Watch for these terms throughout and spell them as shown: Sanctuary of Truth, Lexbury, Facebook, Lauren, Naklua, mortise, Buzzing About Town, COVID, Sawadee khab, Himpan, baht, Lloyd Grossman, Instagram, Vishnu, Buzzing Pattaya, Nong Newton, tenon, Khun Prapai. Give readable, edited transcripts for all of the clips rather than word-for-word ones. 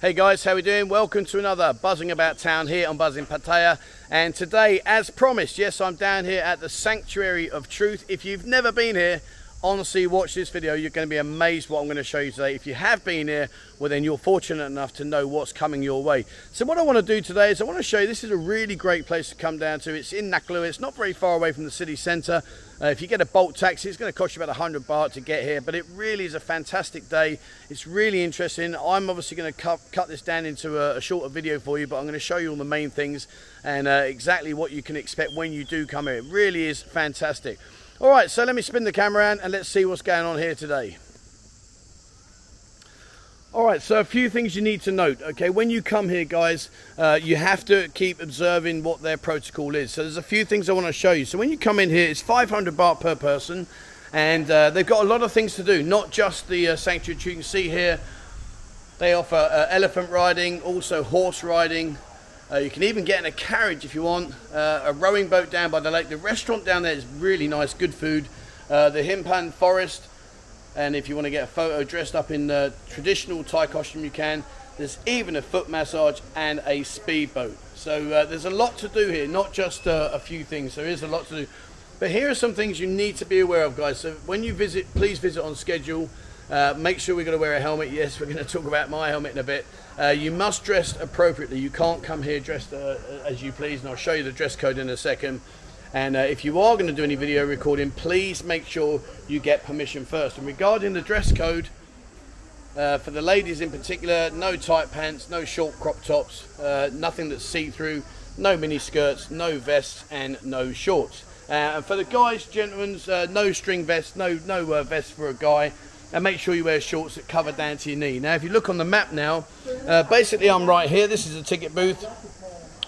Hey guys, how we doing? Welcome to another Buzzing About Town here on Buzzing Pattaya. And today, as promised, yes, I'm down here at the Sanctuary of Truth. If you've never been here, honestly, watch this video. You're going to be amazed what I'm going to show you today. If you have been here, well then you're fortunate enough to know what's coming your way. So what I want to do today is I want to show you, this is a really great place to come down to. It's in Naklua. It's not very far away from the city centre. If you get a bolt taxi, it's going to cost you about 100 baht to get here, but it really is a fantastic day. It's really interesting. I'm obviously going to cut this down into a shorter video for you, but I'm going to show you all the main things and exactly what you can expect when you do come here. It really is fantastic. All right, so let me spin the camera around and let's see what's going on here today. All right, so a few things you need to note, okay? When you come here, guys, you have to keep observing what their protocol is. So there's a few things I want to show you. So when you come in here, it's 500 baht per person, and they've got a lot of things to do, not just the sanctuary. You can see here, they offer elephant riding, also horse riding. You can even get in a carriage if you want, a rowing boat down by the lake. The restaurant down there is really nice, good food. The Himpan forest, and if you want to get a photo dressed up in the traditional Thai costume, you can. There's even a foot massage and a speedboat. So there's a lot to do here, not just a few things. There is a lot to do. But here are some things you need to be aware of, guys. So when you visit, please visit on schedule. Make sure we're going to wear a helmet. Yes, we're going to talk about my helmet in a bit. You must dress appropriately. You can't come here dressed as you please, and I'll show you the dress code in a second. And if you are going to do any video recording, please make sure you get permission first. And regarding the dress code, for the ladies in particular, no tight pants, no short crop tops, nothing that's see-through, no mini skirts, no vests and no shorts. And for the guys, gentlemen, no string vests, no vests for a guy. And make sure you wear shorts that cover down to your knee. Now, if you look on the map now, basically I'm right here. This is a ticket booth.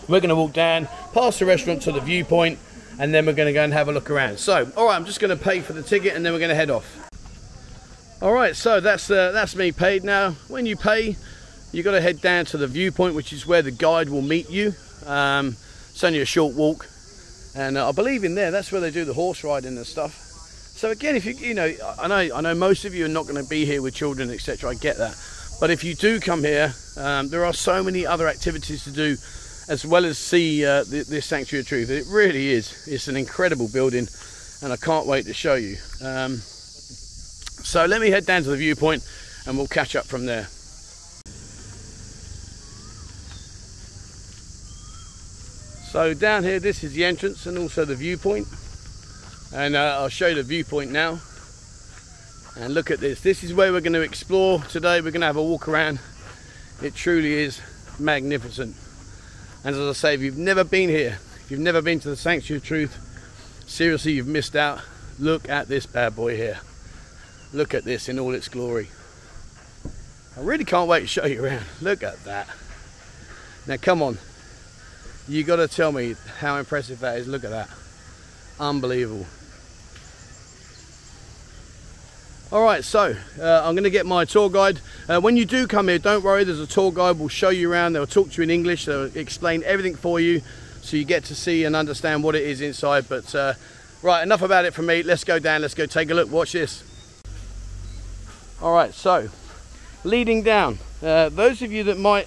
We're going to walk down past the restaurant to the viewpoint, and then we're going to go and have a look around. So, all right, I'm just going to pay for the ticket, and then we're going to head off. All right, so that's me paid. Now, when you pay, you've got to head down to the viewpoint, which is where the guide will meet you. It's only a short walk, and I believe in there, that's where they do the horse riding and stuff. So again, if you know, I know most of you are not going to be here with children, etc. I get that, but if you do come here, there are so many other activities to do, as well as see this Sanctuary of Truth. It really is. It's an incredible building, and I can't wait to show you. So let me head down to the viewpoint, and we'll catch up from there. So down here, this is the entrance and also the viewpoint. And I'll show you the viewpoint now, and look at this. This is where we're going to explore today. We're going to have a walk around. It truly is magnificent. And as I say, if you've never been here, if you've never been to the Sanctuary of Truth, seriously, you've missed out. Look at this bad boy here. Look at this in all its glory. I really can't wait to show you around. Look at that. Now come on, you got to tell me how impressive that is. Look at that. Unbelievable. All right, so I'm going to get my tour guide. When you do come here, don't worry, there's a tour guide. We'll show you around. They'll talk to you in English. They'll explain everything for you, so you get to see and understand what it is inside. But right, enough about it from me. Let's go down. Let's go take a look. Watch this. All right, so leading down. Those of you that might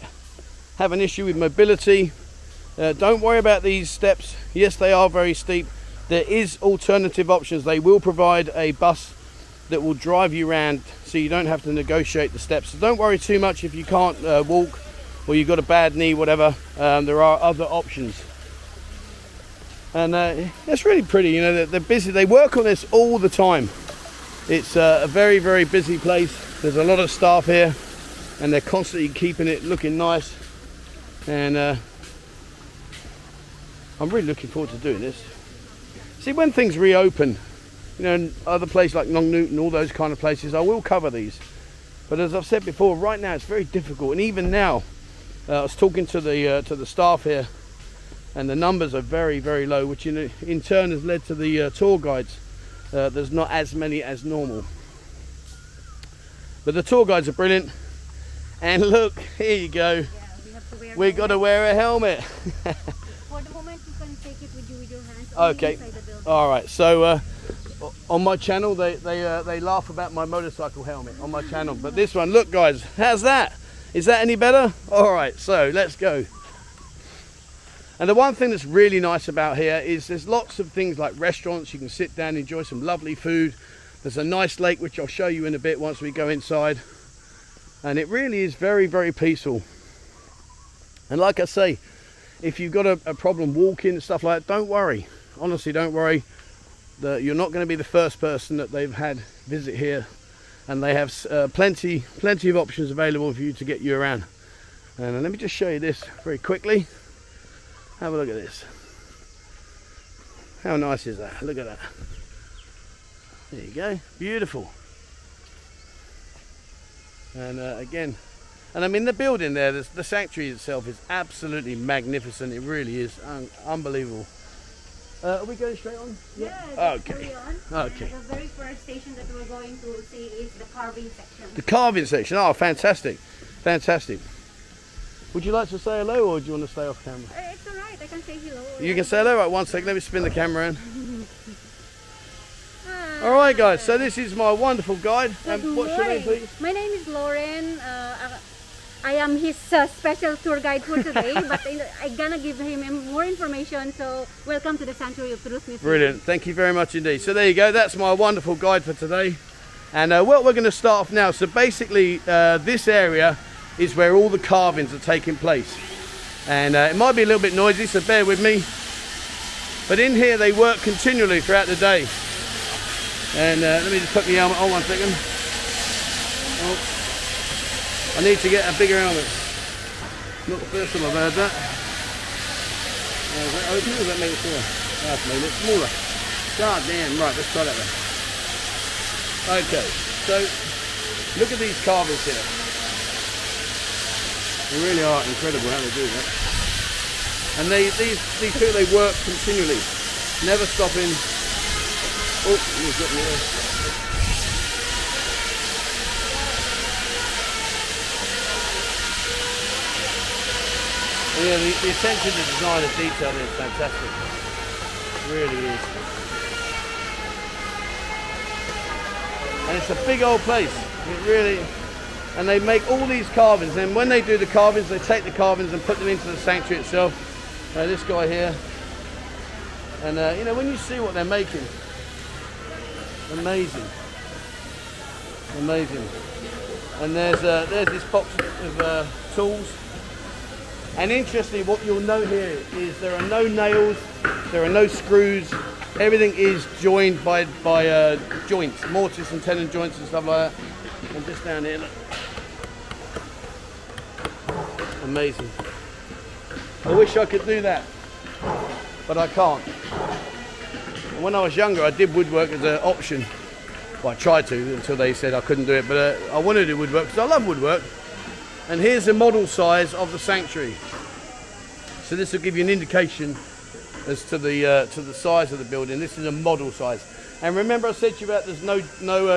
have an issue with mobility, don't worry about these steps. Yes, they are very steep. There is alternative options. They will provide a bus that will drive you around, so you don't have to negotiate the steps. So don't worry too much if you can't walk, or you've got a bad knee, whatever. There are other options, and it's really pretty. You know, they're busy. They work on this all the time. It's a very, very busy place. There's a lot of staff here, and they're constantly keeping it looking nice. And I'm really looking forward to doing this. See, when things reopen, you know, in other places like Nong Newton, all those kind of places, I will cover these. But as I've said before, right now it's very difficult. And even now, I was talking to the staff here, and the numbers are very, very low, which in turn has led to the tour guides. There's not as many as normal. But the tour guides are brilliant. And look, here you go. Yeah, we've got to wear a helmet. For the moment, you can take it with you with your hands. Okay. All right, so on my channel they laugh about my motorcycle helmet on my channel, but this one, look guys, how's that? Is that any better? All right, so let's go. And the one thing that's really nice about here is there's lots of things like restaurants. You can sit down, enjoy some lovely food. There's a nice lake, which I'll show you in a bit once we go inside. And it really is very, very peaceful. And like I say, if you've got a problem walking and stuff like that, don't worry. Honestly, don't worry. You're not going to be the first person that they've had visit here. And they have plenty of options available for you to get you around. And let me just show you this very quickly. Have a look at this. How nice is that? Look at that. There you go. Beautiful. And again, and I mean the building there, the sanctuary itself is absolutely magnificent. It really is unbelievable. Are we going straight on? Yeah. Okay. Okay. The very first station that we're going to see is the carving section. The carving section. Oh, fantastic. Fantastic. Would you like to say hello or do you want to stay off camera? It's all right. I can say hello. You can say hello. Right, one second. Let me spin the camera in. All right, guys. So this is my wonderful guide. What's your name, please? My name is Lauren. I am his special tour guide for today, but I'm gonna give him more information. So welcome to the Sanctuary of Truth. Brilliant, thank you very much indeed. So there you go, that's my wonderful guide for today. And what we're gonna start off now, so basically this area is where all the carvings are taking place. And it might be a little bit noisy, so bear with me. But in here they work continually throughout the day. And let me just put my helmet on one second. Oh. I need to get a bigger helmet. Not the first time I've heard that. Is that open or does that make it smaller? That's made it smaller. God damn, right, let's try that then. Okay, so look at these carvings here. They really are incredible how they do that. And these people, they work continually, never stopping. Oh, he's got me there. Yeah, the attention to design and detail is fantastic. It really is. And it's a big old place. It really, and they make all these carvings. And when they do the carvings, they take the carvings and put them into the sanctuary itself. This guy here. And you know, when you see what they're making, amazing, amazing. And there's this box of tools. And interestingly, what you'll note here is there are no nails, there are no screws. Everything is joined by joints, mortise and tenon joints and stuff like that. And just down here, look. Amazing. I wish I could do that, but I can't. And when I was younger, I did woodwork as an option. Well, I tried to until they said I couldn't do it, but I wanted to do woodwork because I love woodwork. And here's the model size of the sanctuary. So this will give you an indication as to the size of the building. This is a model size. And remember I said to you about there's no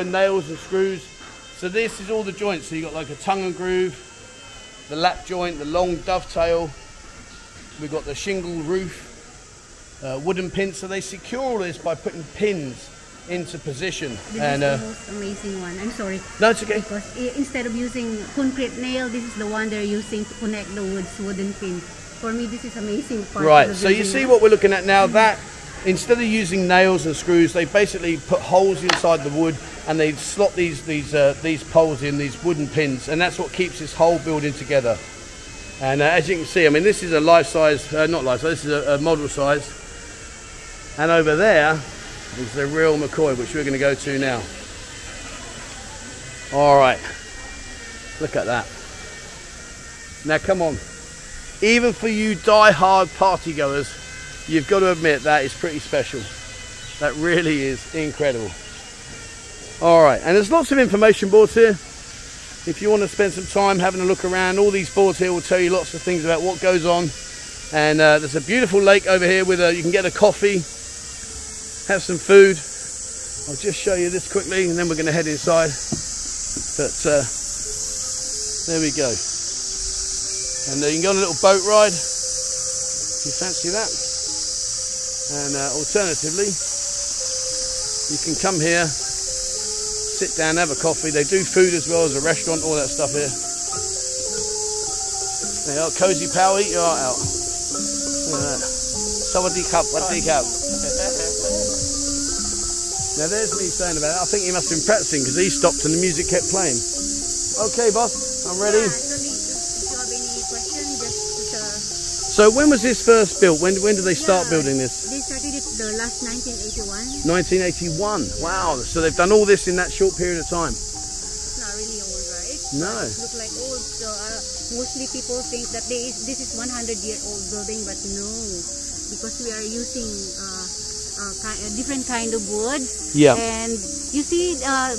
nails and screws. So this is all the joints. So you've got like a tongue and groove, the lap joint, the long dovetail. We've got the shingle roof, wooden pins. So they secure all this by putting pins into position. This and is the most amazing one. I'm sorry. No, it's okay. Because instead of using concrete nail, this is the one they're using to connect the wooden pin. For me, this is amazing part. Right. So you see what we're looking at now. That instead of using nails and screws, they basically put holes inside the wood and they slot these poles in, these wooden pins, and that's what keeps this whole building together. And as you can see, I mean, this is a life-size, not life-size. This is a model size. And over there. It's the real McCoy, which we're going to go to now. All right, look at that. Now come on, even for you die-hard party goers, you've got to admit that is pretty special. That really is incredible. All right, and there's lots of information boards here. If you want to spend some time having a look around, all these boards here will tell you lots of things about what goes on. And there's a beautiful lake over here with you can get a coffee. Have some food. I'll just show you this quickly and then we're going to head inside. But there we go. And you can go on a little boat ride if you fancy that. And alternatively, you can come here, sit down, have a coffee. They do food as well as a restaurant, all that stuff here. You know, cozy power, eat your heart out. Look at that. Sawadee cup, wadee cup. Now there's me saying about it. I think he must have been practicing because he stopped and the music kept playing. Okay, boss, I'm ready. Yeah, if you have any questions, just So when was this first built? When did they start building this? They started it the last 1981. 1981. Wow. So they've done all this in that short period of time. It's not really old, right? No. It looks like old. So mostly people think that this is 100-year-old building, but no, because we are using a different kind of woods. Yeah. And you see,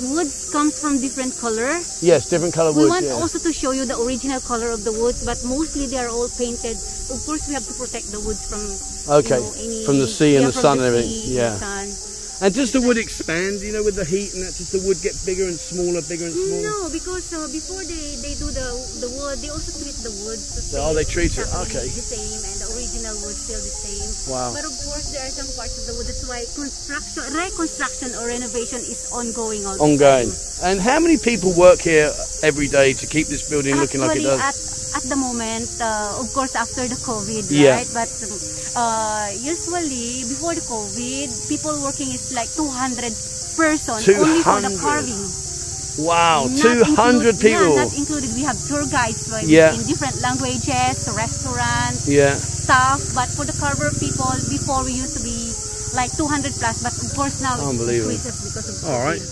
woods comes from different color. Yes, different color woods. We want also to show you the original color of the woods, but mostly they are all painted. Of course, we have to protect the woods from from the sea and the sun and everything. Yeah. And does the wood expand? You know, with the heat and that, does the wood get bigger and smaller, bigger and smaller? No, because before they do the wood, they also treat the wood. Oh, they treat it. Okay. The same and the original wood still the same. Wow. But of course, there are some parts of the wood. That's why construction, reconstruction, or renovation is ongoing. All the time. And how many people work here every day to keep this building looking like it does? At the moment, of course, after the COVID, right? But usually, before the COVID, people working is like 200 persons only for the carving. Wow, 200 people. Yeah, not included. We have tour guides in different languages, restaurants, staff. But for the carver people, before we used to be like 200 plus. But of course now it increases because of COVID. All right. Yeah,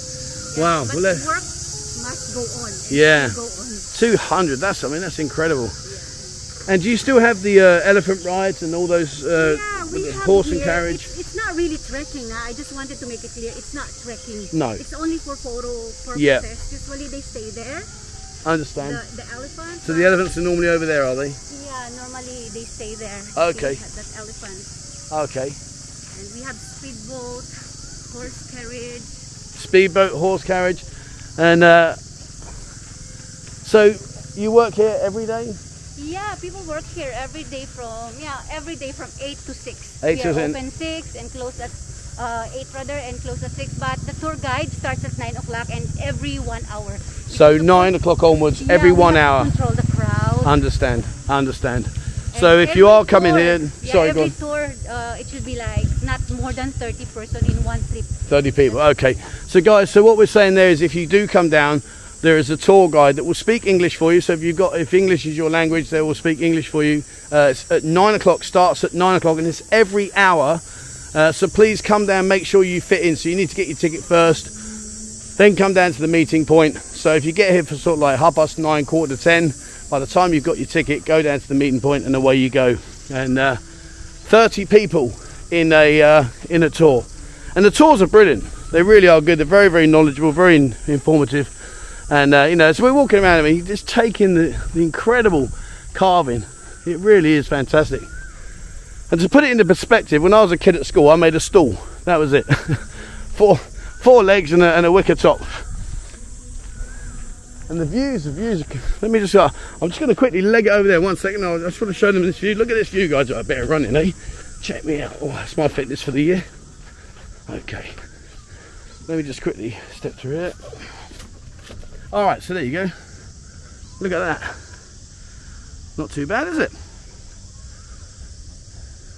wow. But well, work must go on. Yeah. 200. That's, I mean, that's incredible. And do you still have the elephant rides and all those horse and carriage? It's not really trekking. I just wanted to make it clear. It's not trekking. No. It's only for photo purposes. Yeah. Usually they stay there. I understand. The elephants. So the elephants are normally over there, are they? Yeah, normally they stay there. Okay. That elephants. Okay. And we have speedboat, horse carriage. Speedboat, horse carriage. And so you work here every day? Yeah, people work here every day from 8 to 6. Open 6 and close at 8 rather, and close at 6. But the tour guide starts at 9 o'clock and every 1 hour. So 9 o'clock onwards, every 1 hour. Control the crowd. Understand. So if you are coming here, sorry, go on. Every tour, it should be like not more than 30 person in one trip. 30 people. Okay. So guys, so what we're saying there is, if you do come down, there is a tour guide that will speak English for you. So if English is your language, they will speak English for you. It's at 9 o'clock, starts at 9 o'clock, and it's every hour. So please come down, make sure you fit in. So you need to get your ticket first, then come down to the meeting point. So if you get here for sort of like 9:30, 9:45, by the time you've got your ticket, go down to the meeting point and away you go. And 30 people in a tour. And the tours are brilliant. They really are good. They're very, very knowledgeable, very informative. And you know, so we're walking around and we're just taking the incredible carving. It really is fantastic. And to put it into perspective, when I was a kid at school, I made a stool. That was it. four legs and a wicker top. And the views. Let me just. I'm just going to quickly leg it over there 1 second. I just want to show them this view. Look at this view, guys. I better run in, eh? Check me out. Oh, that's my fitness for the year. Okay. Let me just quickly step through here. All right, so there you go. Look at that. Not too bad, is it?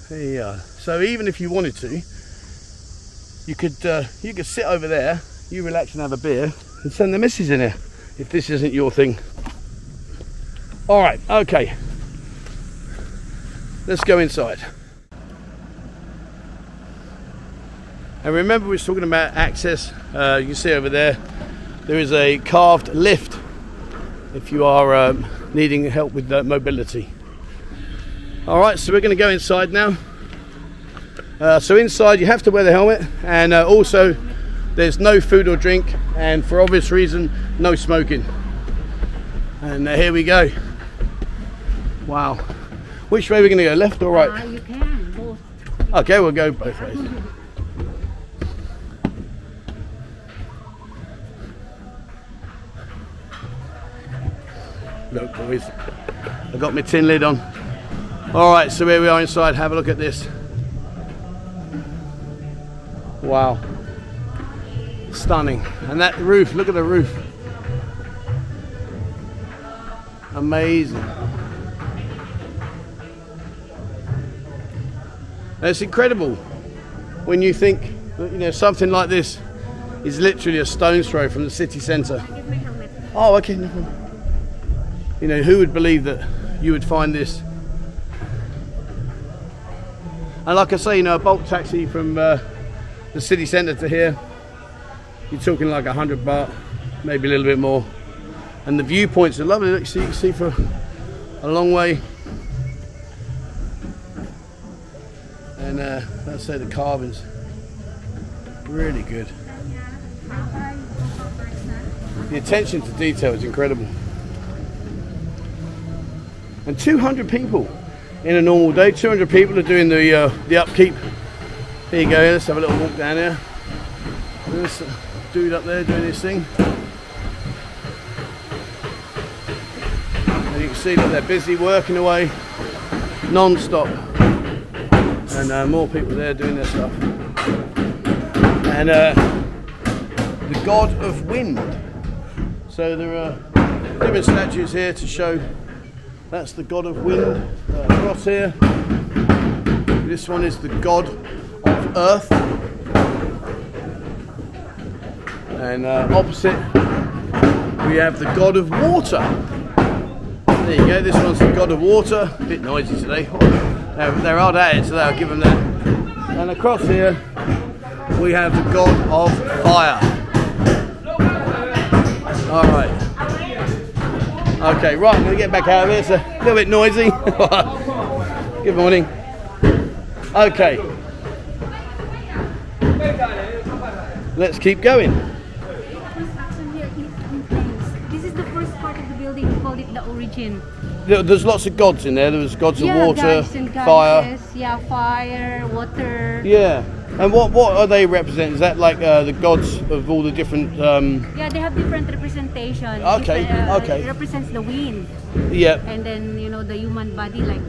There you are. So even if you wanted to, you could sit over there, you relax and have a beer, and send the missus in here, if this isn't your thing. All right, okay. Let's go inside. And remember, we were talking about access. You can see over there, there is a carved lift if you are needing help with mobility. All right, so we're going to go inside now. So inside you have to wear the helmet, and also there's no food or drink, and for obvious reason, no smoking. And here we go. Wow. Which way are we going to go, left or right? You can, both. Okay, we'll go both ways. Look, boys, I've got my tin lid on. All right, so here we are inside. Have a look at this. Wow. Stunning. And that roof, look at the roof. Amazing. It's incredible when you think, you know, something like this is literally a stone's throw from the city centre. Oh, okay. You know, who would believe that you would find this? And like I say, you know, a bulk taxi from the city centre to here, you're talking like 100 baht, maybe a little bit more. And the viewpoints are lovely. Look, so you can see for a long way. And let's say the carvings, really good. The attention to detail is incredible. And 200 people in a normal day. 200 people are doing the upkeep. Here you go. Let's have a little walk down here. This dude up there doing his thing. And you can see that they're busy working away non-stop. And more people there doing their stuff. And the god of wind. So there are different statues here to show. That's the god of wind across here. This one is the god of earth. And opposite, we have the god of water. There you go, this one's the god of water. A bit noisy today. They're hard at it, so I'll give them that. And across here, we have the god of fire. All right. Okay, right, I'm going to get back out of here. It's a little bit noisy. Good morning. Okay. Let's keep going. This is the first part of the building, we call it the origin. There's lots of gods in there. There was gods of water, fire. Yeah, fire, water. Yeah. And what are they representing? Is that like the gods of all the different... Yeah, they have different representations. Okay, okay. It represents the wind. Yeah. And then, you know, the human body, like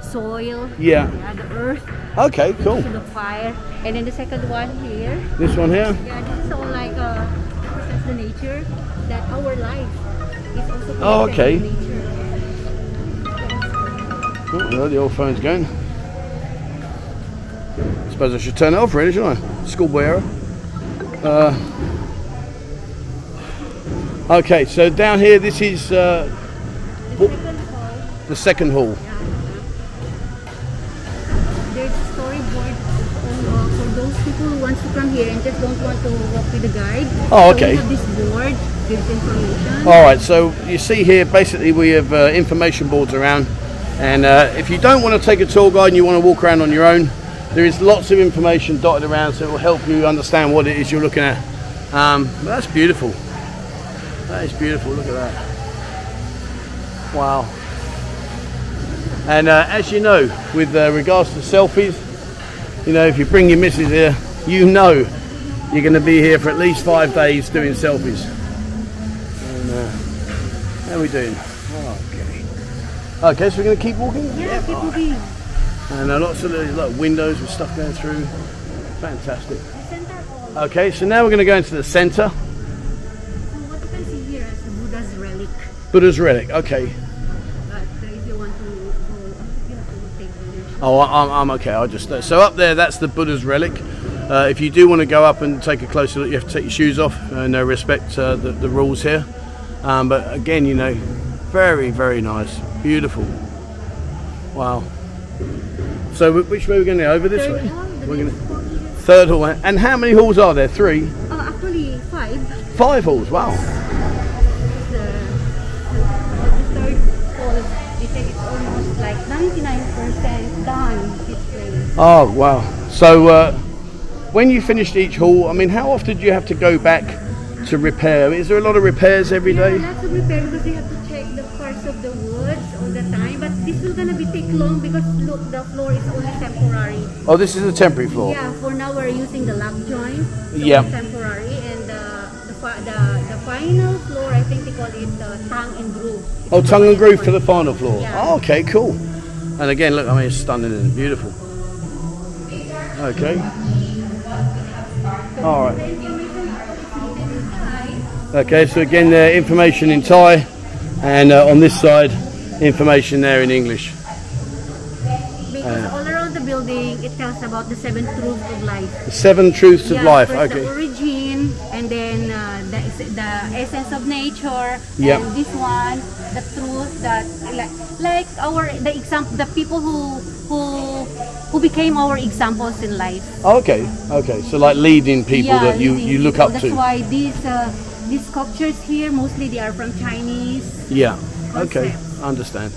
soil. Yeah. Yeah, the earth. Okay, cool. The fire. And then the second one here. This one here? Yeah, this is all like represents the nature, that our life is also connected to nature. Oh, no, the old phone's going. I suppose I should turn it off, really, shouldn't I? Schoolboy error. Okay, so down here, this is the second hall. Yeah. There's a storyboard for those people who want to come here and just don't want to walk with a guide. Oh, okay. So we have this board, gives information. All right, so you see here, basically, we have information boards around. And if you don't want to take a tour guide and you want to walk around on your own, there is lots of information dotted around, so it will help you understand what it is you're looking at. That's beautiful. That is beautiful, look at that. Wow. And as you know, with regards to selfies, you know, if you bring your missus here, you know you're going to be here for at least 5 days doing selfies. And, how are we doing? Okay, so we're going to keep walking? Yeah, keep walking. And lots of these little windows with stuff going through. Fantastic. Okay, so now we're going to go into the centre. So what you can see here is the Buddha's relic. Buddha's relic, okay. But if you want to go, you have to take leadership. Oh, I'm okay, I'll just... So up there, that's the Buddha's relic. If you do want to go up and take a closer look, you have to take your shoes off and respect the rules here. But again, you know, very, very nice. Beautiful. Wow. So which way are we going to go? Over this way? We're going to third hall. And how many halls are there? Three? Oh, actually five. Five halls, wow. The third hall, they say it's almost like 99% done this place. Oh, wow. So when you finished each hall, I mean, how often do you have to go back to repair? Is there a lot of repairs every day? Lots of repairs because they have to of the woods all the time, but this is gonna be take long because look, the floor is only temporary. Oh, this is a temporary floor. Yeah, for now we're using the lock joint. So yeah, it's temporary, and the final floor, I think they call it tongue and groove. It's tongue and groove for the final floor. Yeah. Oh, okay, cool. And again, look, I mean, it's stunning and beautiful. Okay. All right. Okay, so again, the information in Thai. And on this side, information there in English. Because all around the building, it tells about the seven truths of life. The seven truths of life, first okay. The origin, and then the essence of nature, yep. And this one, the truth that, like our, the example, the people who became our examples in life. Okay, okay, so like leading people that you look up to. That's why these sculptures here, mostly they are from Chinese. Yeah, concept. Okay, I understand.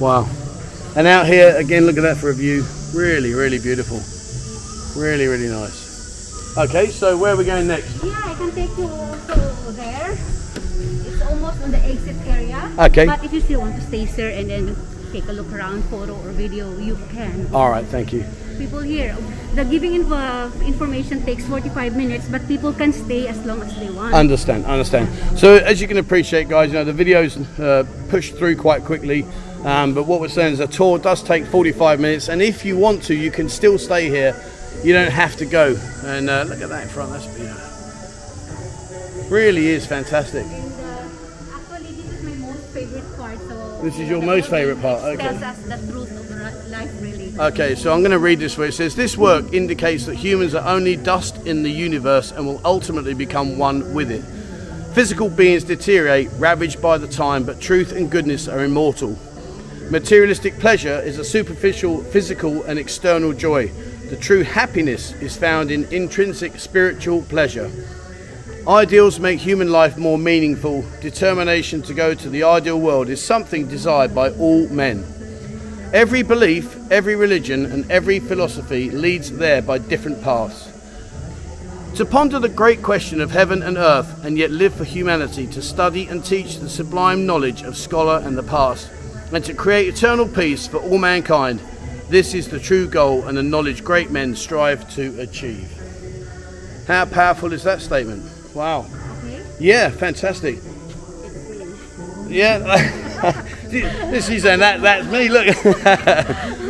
Wow. And out here, again, look at that for a view. Really, really beautiful. Really, really nice. Okay, so where are we going next? Yeah, I can take you also there. It's almost on the exit area. Okay. But if you still want to stay there and then take a look around, photo or video, you can. All right, thank you. People here, the giving information takes 45 minutes, but people can stay as long as they want. Understand, understand. So as you can appreciate, guys, you know, the videos push through quite quickly. But what we're saying is a tour does take 45 minutes, and if you want to, you can still stay here. You don't have to go. And look at that in front. That's beautiful. Really is fantastic. And actually, this is my most favorite part. So this is your most favorite part. Okay. Tells us the truth of life, really. Okay, so I'm going to read this where it says, "This work indicates that humans are only dust in the universe and will ultimately become one with it. Physical beings deteriorate, ravaged by the time, but truth and goodness are immortal. Materialistic pleasure is a superficial, physical and external joy. The true happiness is found in intrinsic spiritual pleasure. Ideals make human life more meaningful. Determination to go to the ideal world is something desired by all men. Every belief, every religion and every philosophy leads there by different paths. To ponder the great question of heaven and earth and yet live for humanity, to study and teach the sublime knowledge of scholar and the past, and to create eternal peace for all mankind. This is the true goal and the knowledge great men strive to achieve." How powerful is that statement? Wow. Okay. Yeah, fantastic. Yeah. This is that's me, look.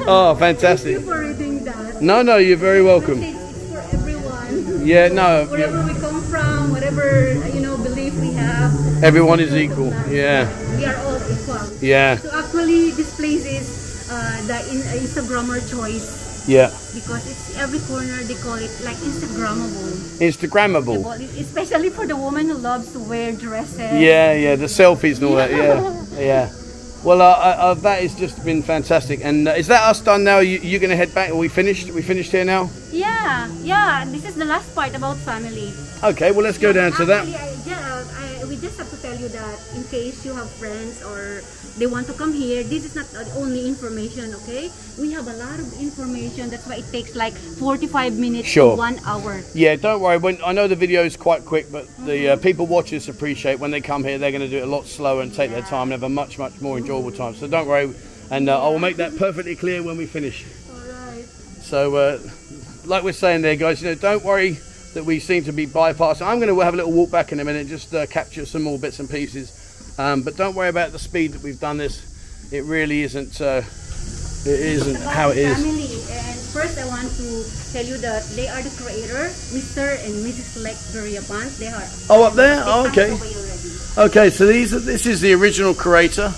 Oh, fantastic. Thank you for reading that. No, no, you're very welcome. It's for everyone. Yeah, no. Wherever we come from, whatever, you know, belief we have. Everyone is equal, yeah. We are all equal. Yeah. So actually, this place is the Instagrammer choice. Yeah. Because it's every corner they call it like Instagrammable. Instagrammable. Especially for the woman who loves to wear dresses. Yeah, yeah, the selfies and all that. Yeah, yeah. Well, that has just been fantastic. And is that us done now? You're going to head back? Are we finished? Are we finished here now? Yeah, yeah. This is the last part about family. Okay, well, let's go down to that. We just have to tell you that in case you have friends or they want to come here, this is not the only information, okay? We have a lot of information. That's why it takes like 45 minutes to 1 hour. Yeah, don't worry. I know the video is quite quick, but the people watchers appreciate when they come here, they're going to do it a lot slower and take their time and have a much, much more enjoyable time. So don't worry. And I will make that perfectly clear when we finish. All right. So like we're saying there, guys, you know, don't worry that we seem to be bypassing. I'm going to have a little walk back in a minute, just capture some more bits and pieces. But don't worry about the speed that we've done this. It really isn't. It isn't how it is. And first, I want to tell you that they are the creator, Mr. and Mrs. Lexbury. They are. Oh, up there. Oh, okay. Okay. So this is the original creator.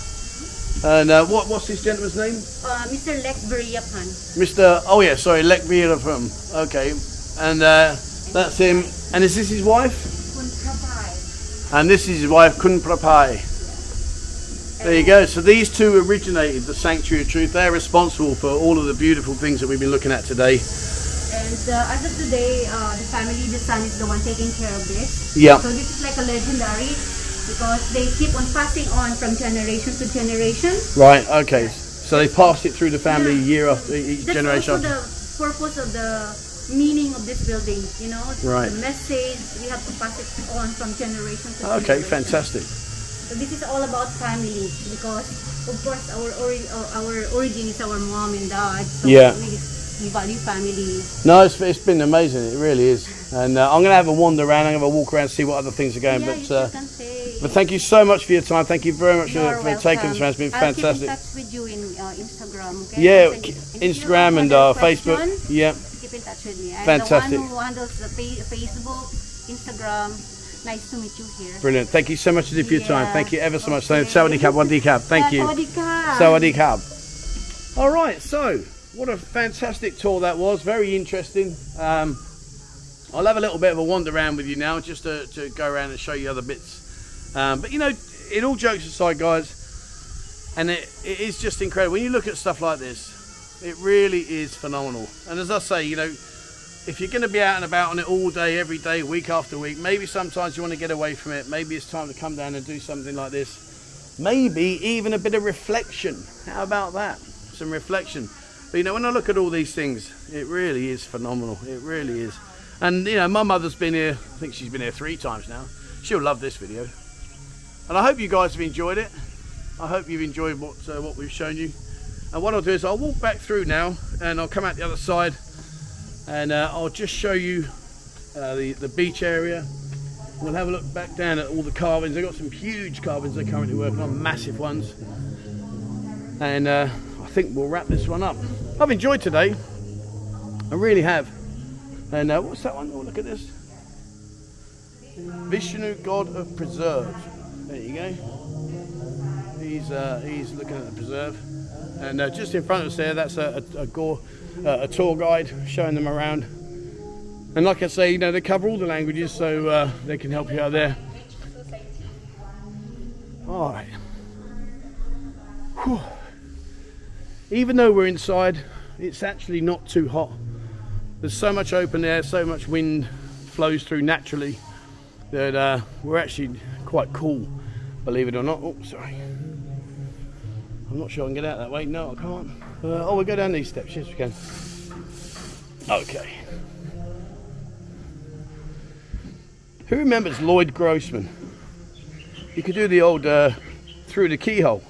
And what's this gentleman's name? Mr. Lexbury. Mr. Oh yeah, sorry, Lexbury. Okay. And that's him. And is this his wife? Khun Prapai. And this is his wife, Khun Prapai. There you go. So these two originated the Sanctuary of Truth. They're responsible for all of the beautiful things that we've been looking at today. And as of today, the family, the son is the one taking care of this. Yeah. So this is like a legendary because they keep on passing on from generation to generation. Right. Okay. So they passed it through the family year after each generation. That's also the purpose of the meaning of this building. You know, right. The message we have to pass it on from generation to generation. Okay. Fantastic. So this is all about family because, of course, our origin is our mom and dad. So yeah. We value family. No, it's been amazing. It really is. And I'm going to have a wander around. I'm going to have a walk around and see what other things are going. Yeah, but thank you so much for your time. Thank you very much for taking this around. It's been fantastic. I'll keep in touch with you in Instagram. Okay? Yeah, Instagram and Facebook. Yeah. Keep in touch with me. I'm fantastic. The one who handles the Facebook, Instagram. Nice to meet you here. Brilliant. Thank you so much for your time. Thank you ever so much. Sawadee khab. Thank you. Sawadee khab. All right. So What a fantastic tour that was, very interesting. I'll have a little bit of a wander around with you now, just to go around and show you other bits. But you know, in all jokes aside, guys, and it is just incredible. When you look at stuff like this, it really is phenomenal. And as I say, you know, if you're going to be out and about on it all day, every day, week after week, maybe sometimes you want to get away from it. Maybe it's time to come down and do something like this. Maybe even a bit of reflection. How about that? Some reflection. But you know, when I look at all these things, it really is phenomenal. It really is. And you know, my mother's been here, I think she's been here 3 times now. She'll love this video. And I hope you guys have enjoyed it. I hope you've enjoyed what we've shown you. And what I'll do is I'll walk back through now and I'll come out the other side and I'll just show you the beach area. We'll have a look back down at all the carvings. They've got some huge carvings they're currently working on, massive ones. And I think we'll wrap this one up. I've enjoyed today, I really have. And what's that one? Oh, look at this. Vishnu, God of Preserve. There you go. He's looking at the preserve. And just in front of us there, that's a tour guide showing them around. And like I say, you know, they cover all the languages, so they can help you out there. All right. Whew. Even though we're inside, it's actually not too hot. There's so much open air, so much wind flows through naturally that we're actually quite cool, believe it or not. Oh, sorry. I'm not sure I can get out that way. No, I can't. Oh, we'll go down these steps. Yes, we can. Okay. Who remembers Lloyd Grossman? You could do the old through the keyhole.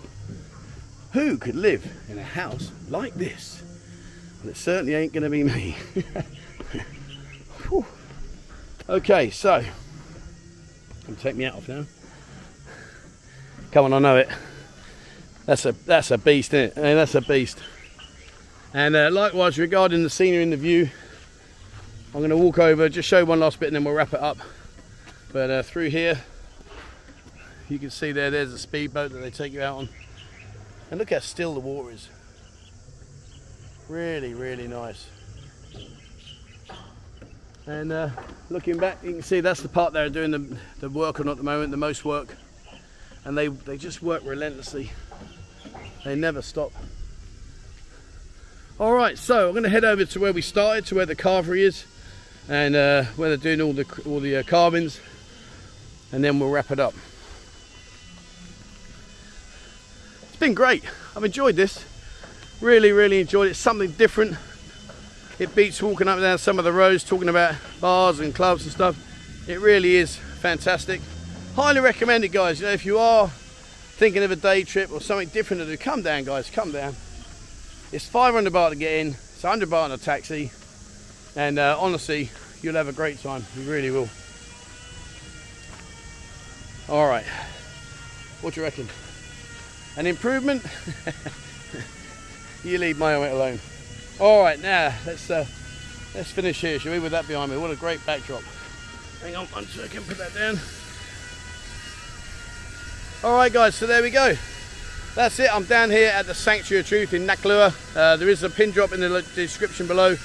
Who could live in a house like this? Well, it certainly ain't going to be me. Okay, so take me out of now. Come on, I know it. That's a beast, isn't it? I mean, that's a beast. And likewise, regarding the scenery and the view, I'm going to walk over, just show one last bit, and then we'll wrap it up. But through here, you can see there's a speedboat that they take you out on. And look how still the water is. Really, really nice. And looking back, you can see that's the part they're doing the work on at the moment, the most work. And they just work relentlessly. They never stop. All right, so I'm going to head over to where we started, to where the carvery is, and where they're doing all the carvings, and then we'll wrap it up. It's been great. I've enjoyed this. Really, really enjoyed it. It's something different. It beats walking up and down some of the roads, talking about bars and clubs and stuff. It really is fantastic. Highly recommend it, guys. You know, if you are thinking of a day trip or something different to do, come down, guys, come down. It's 500 baht to get in, it's 100 baht on a taxi, and honestly, you'll have a great time. You really will. All right, what do you reckon? An improvement? You leave my own alone. All right, now let's finish here, shall we? With that behind me, what a great backdrop. Hang on one second, put that down. All right, guys, so there we go. That's it. I'm down here at the Sanctuary of Truth in Naklua. There is a pin drop in the description below.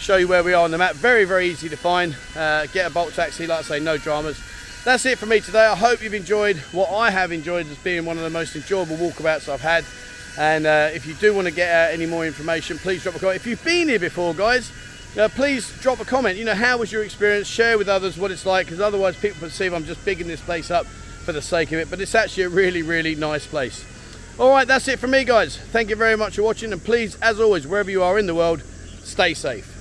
Show you where we are on the map. Very, very easy to find. Get a bulk taxi, like I say, no dramas. That's it for me today. I hope you've enjoyed what I have enjoyed as being one of the most enjoyable walkabouts I've had. And if you do want to get any more information, please drop a comment. If you've been here before, guys, please drop a comment. You know, how was your experience? Share with others what it's like, because otherwise people perceive I'm just bigging this place up for the sake of it. But it's actually a really, really nice place. All right, that's it from me, guys. Thank you very much for watching. And please, as always, wherever you are in the world, stay safe.